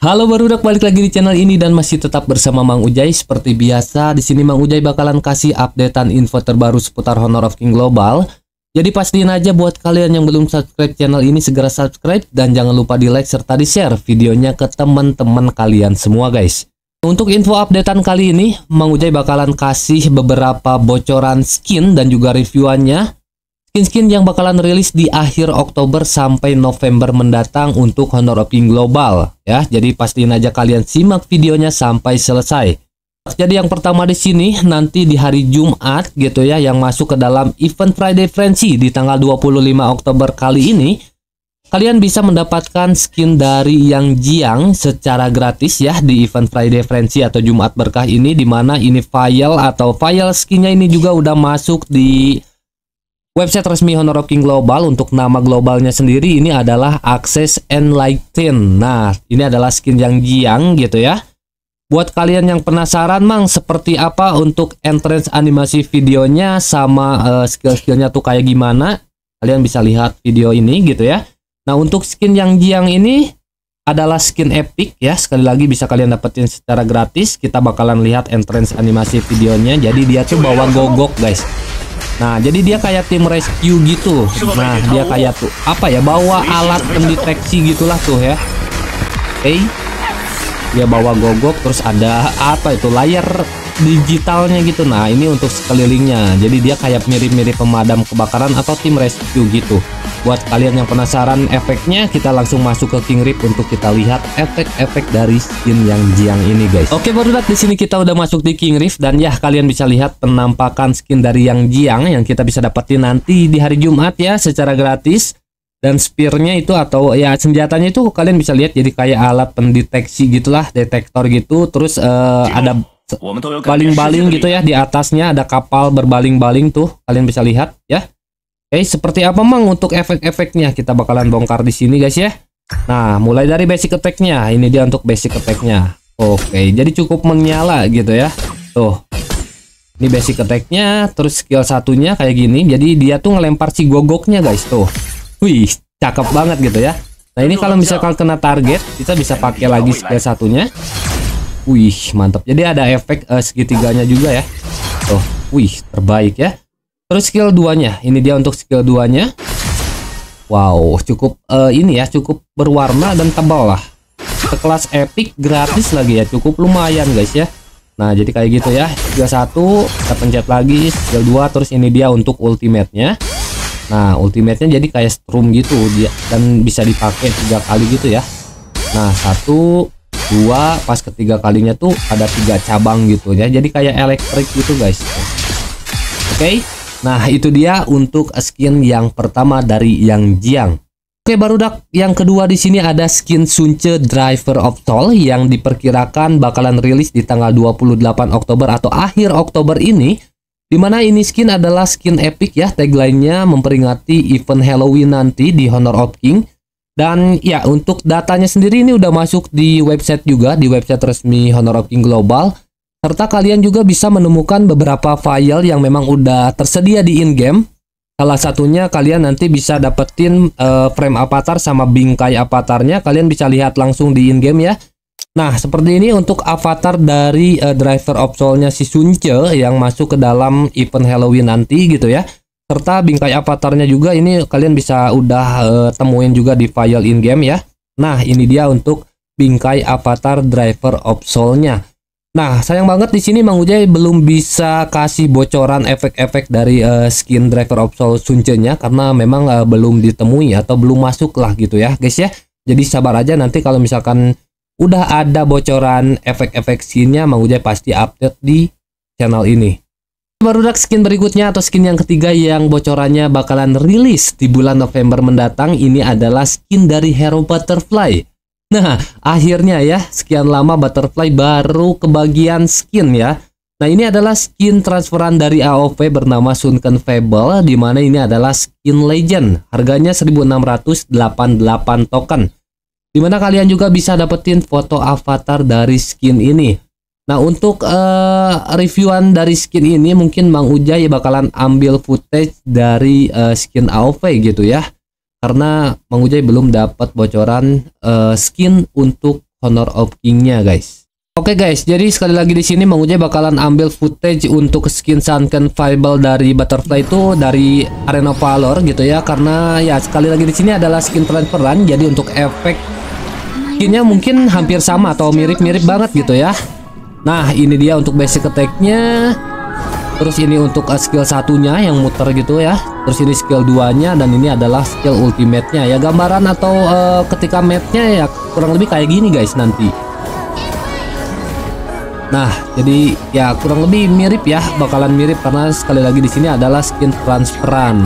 Halo barudak, balik lagi di channel ini dan masih tetap bersama Mang Ujay. Seperti biasa, di sini Mang Ujay bakalan kasih updatean info terbaru seputar Honor of Kings Global. Jadi pastiin aja buat kalian yang belum subscribe channel ini, segera subscribe dan jangan lupa di like serta di share videonya ke teman-teman kalian semua guys. Untuk info updatean kali ini, Mang Ujay bakalan kasih beberapa bocoran skin dan juga reviewannya. Skin-skin yang bakalan rilis di akhir Oktober sampai November mendatang untuk Honor of Kings Global. Ya, jadi pastiin aja kalian simak videonya sampai selesai. Jadi yang pertama di sini nanti di hari Jumat gitu ya, yang masuk ke dalam event Friday Frenzy di tanggal 25 Oktober kali ini, kalian bisa mendapatkan skin dari Yang Jiang secara gratis ya di event Friday Frenzy atau Jumat Berkah ini, dimana ini file atau file skinnya ini juga udah masuk di website resmi Honor of Kings Global. Untuk nama globalnya sendiri ini adalah Access Enlighten. Nah, ini adalah skin Yang Jiang gitu ya. Buat kalian yang penasaran mang seperti apa untuk entrance animasi videonya sama skill-skillnya tuh kayak gimana, kalian bisa lihat video ini gitu ya. Nah, untuk skin Yang Jiang ini adalah skin epic ya. Sekali lagi bisa kalian dapetin secara gratis. Kita bakalan lihat entrance animasi videonya. Jadi dia tuh bawa gogok guys. Nah, jadi dia kayak tim rescue gitu. Nah, dia kayak tuh apa ya, bawa alat pendeteksi gitulah tuh ya. Oke, dia bawa gogok, terus ada apa itu, layar digitalnya gitu. Nah, ini untuk sekelilingnya. Jadi dia kayak mirip-mirip pemadam kebakaran atau tim rescue gitu. Buat kalian yang penasaran efeknya, kita langsung masuk ke King Rift untuk kita lihat efek-efek dari skin Yang Jiang ini guys. Oke barudak, di sini kita udah masuk di King Rift dan ya kalian bisa lihat penampakan skin dari Yang Jiang yang kita bisa dapetin nanti di hari Jumat ya secara gratis. Dan spearnya itu atau ya senjatanya itu kalian bisa lihat jadi kayak alat pendeteksi gitulah, detektor gitu. Terus ada baling-baling gitu ya, di atasnya ada kapal berbaling-baling tuh, kalian bisa lihat ya. Oke, seperti apa mang untuk efek-efeknya kita bakalan bongkar di sini guys ya. Nah, mulai dari basic attack-nya. Ini dia untuk basic attack-nya. Oke, jadi cukup menyala gitu ya. Tuh. Ini basic attack-nya, terus skill satunya kayak gini. Jadi dia tuh ngelempar si gogoknya guys tuh. Wih, cakep banget gitu ya. Nah, ini kalau misalkan kena target, kita bisa pakai lagi skill satunya. Wih, mantap. Jadi ada efek segitiganya juga ya. Tuh, wih, terbaik ya. Terus skill 2-nya, ini dia untuk skill 2-nya. Wow, cukup ini ya, cukup berwarna dan tebal lah. Sekelas epic gratis lagi ya, cukup lumayan guys ya. Nah, jadi kayak gitu ya. Skill 1, kita pencet lagi skill 2, terus ini dia untuk ultimate-nya. Nah, ultimate-nya jadi kayak strum gitu dia, dan bisa dipakai 3 kali gitu ya. Nah, 1, 2, pas ketiga kalinya tuh ada 3 cabang gitu ya. Jadi kayak elektrik gitu guys. Oke. Nah, itu dia untuk skin yang pertama dari Yang Jiang. Oke, barudak, yang kedua di sini ada skin Sun Ce Driver of Toll yang diperkirakan bakalan rilis di tanggal 28 Oktober atau akhir Oktober ini. Dimana ini skin adalah skin epic ya, tagline-nya memperingati event Halloween nanti di Honor of King. Dan ya, untuk datanya sendiri ini udah masuk di website juga, di website resmi Honor of King Global. Serta kalian juga bisa menemukan beberapa file yang memang udah tersedia di in-game. Salah satunya kalian nanti bisa dapetin frame avatar sama bingkai avatarnya. Kalian bisa lihat langsung di in-game ya. Nah, seperti ini untuk avatar dari driver of soul-nya si Sun Ce yang masuk ke dalam event Halloween nanti gitu ya. Serta bingkai avatarnya juga ini kalian bisa udah temuin juga di file in-game ya. Nah, ini dia untuk bingkai avatar driver of soul-nya. Nah, sayang banget di sini Mang Ujay belum bisa kasih bocoran efek-efek dari skin Driver of Soul Sun Ce-nya karena memang belum ditemui atau belum masuk lah gitu ya guys ya. Jadi sabar aja, nanti kalau misalkan udah ada bocoran efek-efek skinnya Mang Ujay pasti update di channel ini. Barudak, skin berikutnya atau skin yang ketiga yang bocorannya bakalan rilis di bulan November mendatang ini adalah skin dari hero Butterfly. Nah, akhirnya ya, sekian lama Butterfly baru kebagian skin ya. Nah, ini adalah skin transferan dari AOV bernama Sunken Fable, di mana ini adalah skin legend. Harganya 1.688 token. Di mana kalian juga bisa dapetin foto avatar dari skin ini. Nah, untuk reviewan dari skin ini mungkin Mang Ujay bakalan ambil footage dari skin AOV gitu ya. Karena Mang Ujay belum dapat bocoran skin untuk Honor of King-nya, guys. Oke guys, jadi sekali lagi di sini Mang Uje bakalan ambil footage untuk skin Sunken Fable dari Butterfly itu dari Arena Valor gitu ya, karena ya sekali lagi di sini adalah skin transferan, jadi untuk efek skinnya mungkin hampir sama atau mirip-mirip banget gitu ya. Nah, ini dia untuk basic attack-nya. Terus ini untuk skill satunya yang muter gitu ya. Terus ini skill 2-nya dan ini adalah skill ultimate-nya ya. Gambaran atau ketika match-nya ya kurang lebih kayak gini guys nanti. Nah, jadi ya kurang lebih mirip ya, bakalan mirip karena sekali lagi di sini adalah skin transferan.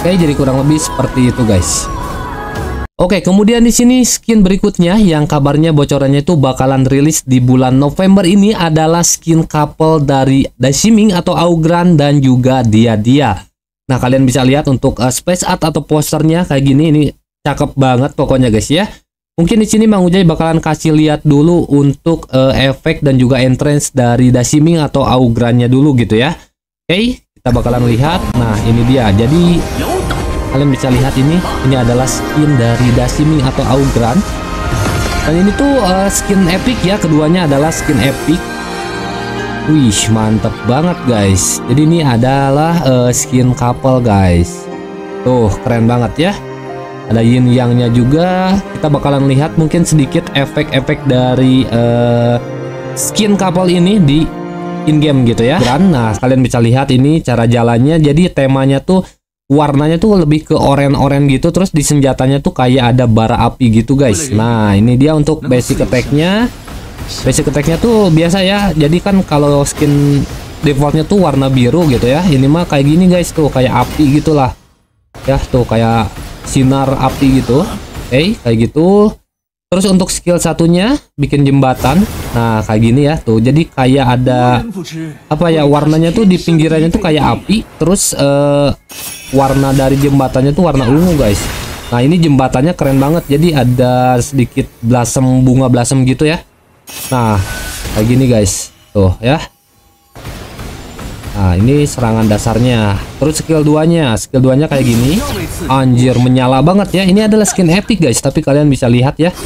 Oke, jadi kurang lebih seperti itu guys. Oke, kemudian di sini skin berikutnya yang kabarnya bocorannya itu bakalan rilis di bulan November ini adalah skin couple dari Da Siming atau Augran dan juga Dia-Dia. Nah, kalian bisa lihat untuk space art atau posternya kayak gini, ini cakep banget pokoknya guys ya. Mungkin di sini Mang Ujai bakalan kasih lihat dulu untuk efek dan juga entrance dari Da Siming atau Augrannya dulu gitu ya. Oke, kita bakalan lihat. Nah, ini dia. Jadi kalian bisa lihat ini adalah skin dari Da Siming atau Augran. Dan ini tuh skin epic ya, keduanya adalah skin epic. Wih, mantep banget guys. Jadi ini adalah skin couple guys. Tuh, keren banget ya. Ada yin yang-nya juga. Kita bakalan lihat mungkin sedikit efek-efek dari skin couple ini di in-game gitu ya. Nah, kalian bisa lihat ini cara jalannya. Jadi temanya tuh warnanya tuh lebih ke oranye-oranye gitu. Terus di senjatanya tuh kayak ada bara api gitu guys. Nah, ini dia untuk basic attack-nya. Basic attack-nya tuh biasa ya. Jadi kan kalau skin default-nya tuh warna biru gitu ya. Ini mah kayak gini guys tuh. Kayak api gitulah. Ya tuh kayak sinar api gitu, kayak gitu. Terus untuk skill satunya bikin jembatan, nah kayak gini ya tuh. Jadi kayak ada apa ya, warnanya tuh di pinggirannya tuh kayak api. Terus warna dari jembatannya tuh warna ungu guys. Nah, ini jembatannya keren banget. Jadi ada sedikit blasem, bunga blasem gitu ya. Nah, kayak gini guys tuh ya. Nah, ini serangan dasarnya. Terus skill 2-nya kayak gini. Anjir, menyala banget ya. Ini adalah skin epic guys, tapi kalian bisa lihat ya.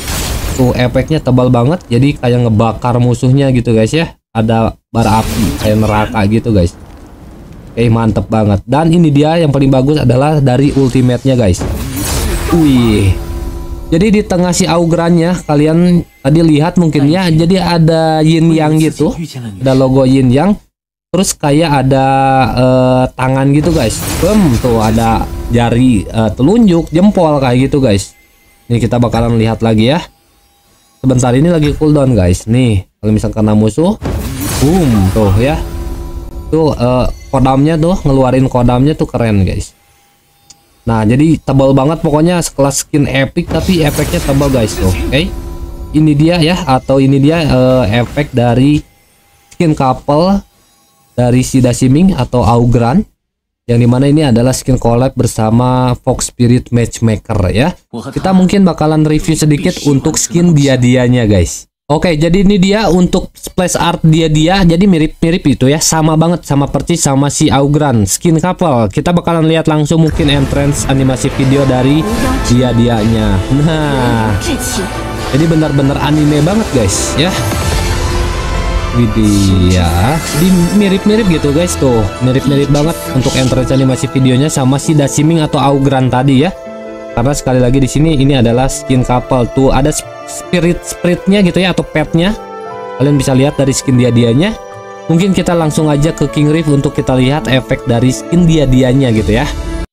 Tuh, efeknya tebal banget. Jadi kayak ngebakar musuhnya gitu guys ya. Ada bara api, kayak neraka gitu guys. Oke, mantep banget. Dan ini dia yang paling bagus adalah dari ultimate-nya guys. Wih. Jadi di tengah si Augrannya kalian tadi lihat mungkin ya. Jadi ada yin yang gitu. Ada logo yin yang. Terus kayak ada tangan gitu guys. Tuh ada jari telunjuk, jempol kayak gitu guys. Ini kita bakalan lihat lagi ya. Sebentar, ini lagi cooldown guys. Nih, kalau misalkan kena musuh, boom tuh ya. Tuh kodamnya tuh, ngeluarin kodamnya tuh keren guys. Nah, jadi tebal banget pokoknya, sekelas skin epic tapi efeknya tebal guys tuh. Oke. Ini dia ya, atau ini dia efek dari skin couple dari si Da Siming atau Augran, yang dimana ini adalah skin collab bersama Fox Spirit Matchmaker ya. Kita mungkin bakalan review sedikit untuk skin Dia-Dianya guys. Oke, jadi ini dia untuk splash art Dia-Dia. Jadi mirip-mirip itu ya, sama banget, sama persis sama si Augran skin couple. Kita bakalan lihat langsung mungkin entrance animasi video dari Dia-Dianya. Nah, jadi benar-benar anime banget guys ya. Widih ya, mirip-mirip gitu guys tuh, mirip-mirip banget untuk entrance animasi videonya sama si Da Siming atau Augran tadi ya. Karena sekali lagi di sini ini adalah skin couple tuh, ada spirit-spiritnya gitu ya atau petnya. Kalian bisa lihat dari skin Dia-Dianya. Mungkin kita langsung aja ke King Rift untuk kita lihat efek dari skin Dia-Dianya gitu ya.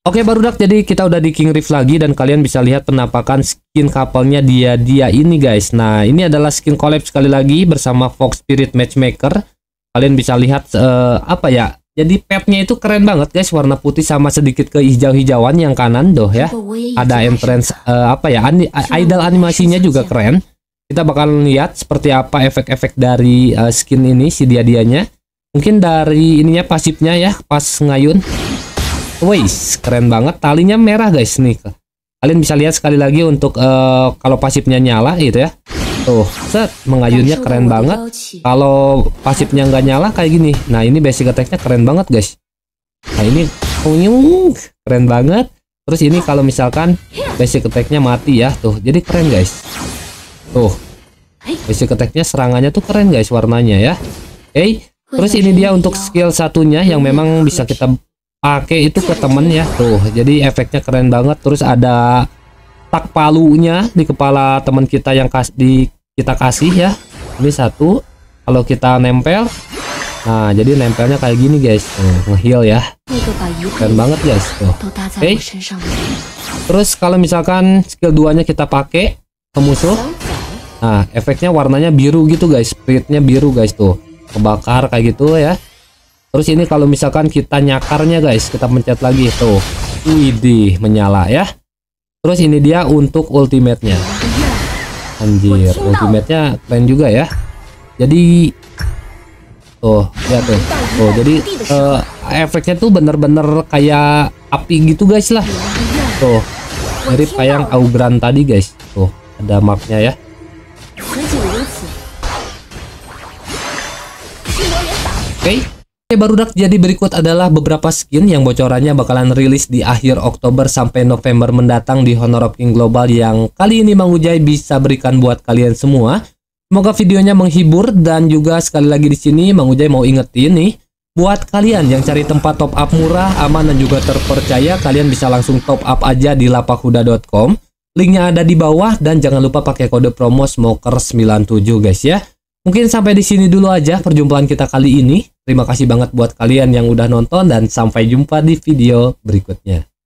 Oke barudak, jadi kita udah di King Rift lagi dan kalian bisa lihat penampakan skin couple-nya Dia-Dia ini guys. Nah, ini adalah skin collab sekali lagi bersama Fox Spirit Matchmaker. Kalian bisa lihat apa ya? Jadi petnya itu keren banget guys, warna putih sama sedikit ke hijau-hijauan yang kanan doh ya. Ada entrance apa ya? Idol animasinya juga keren. Kita bakal lihat seperti apa efek-efek dari skin ini si Dia-Dianya. Mungkin dari ininya pasifnya ya, pas ngayun. Wais, keren banget, talinya merah guys nih. Kalian bisa lihat sekali lagi untuk kalau pasifnya nyala gitu ya. Tuh, set, mengayunnya keren banget. Kalau pasifnya nggak nyala kayak gini. Nah, ini basic attack-nya keren banget guys. Nah, ini keren banget. Terus ini kalau misalkan basic attack-nya mati ya, tuh. Jadi keren guys. Tuh, Basic attack-nya, serangannya tuh keren guys warnanya ya. Terus ini dia untuk skill satunya yang memang bisa kita pakai itu ke temen ya. Tuh, jadi efeknya keren banget. Terus ada tak palunya di kepala teman kita yang kita kasih ya. Ini satu, kalau kita nempel, nah jadi nempelnya kayak gini guys, nge-heal ya. Keren banget guys. Tuh. Terus kalau misalkan skill 2-nya kita pakai ke musuh, nah efeknya warnanya biru gitu guys, spiritnya biru guys tuh. Kebakar kayak gitu ya. Terus ini kalau misalkan kita nyakarnya guys, kita pencet lagi tuh, widih menyala ya. Terus ini dia untuk ultimate-nya. Anjir, ultimate-nya keren juga ya. Jadi tuh lihat tuh, tuh jadi efeknya tuh bener-bener kayak api gitu guys lah. Tuh mirip kayak yang Augran tadi guys. Tuh ada marknya ya. Barudak, jadi berikut adalah beberapa skin yang bocorannya bakalan rilis di akhir Oktober sampai November mendatang di Honor of Kings Global yang kali ini Mang Ujay bisa berikan buat kalian semua. Semoga videonya menghibur, dan juga sekali lagi di sini Mang Ujay mau ingetin nih buat kalian yang cari tempat top up murah, aman dan juga terpercaya, kalian bisa langsung top up aja di lapakhuda.com. Linknya ada di bawah, dan jangan lupa pakai kode promo SMOKER97 guys ya. Mungkin sampai di sini dulu aja perjumpaan kita kali ini. Terima kasih banget buat kalian yang udah nonton, dan sampai jumpa di video berikutnya.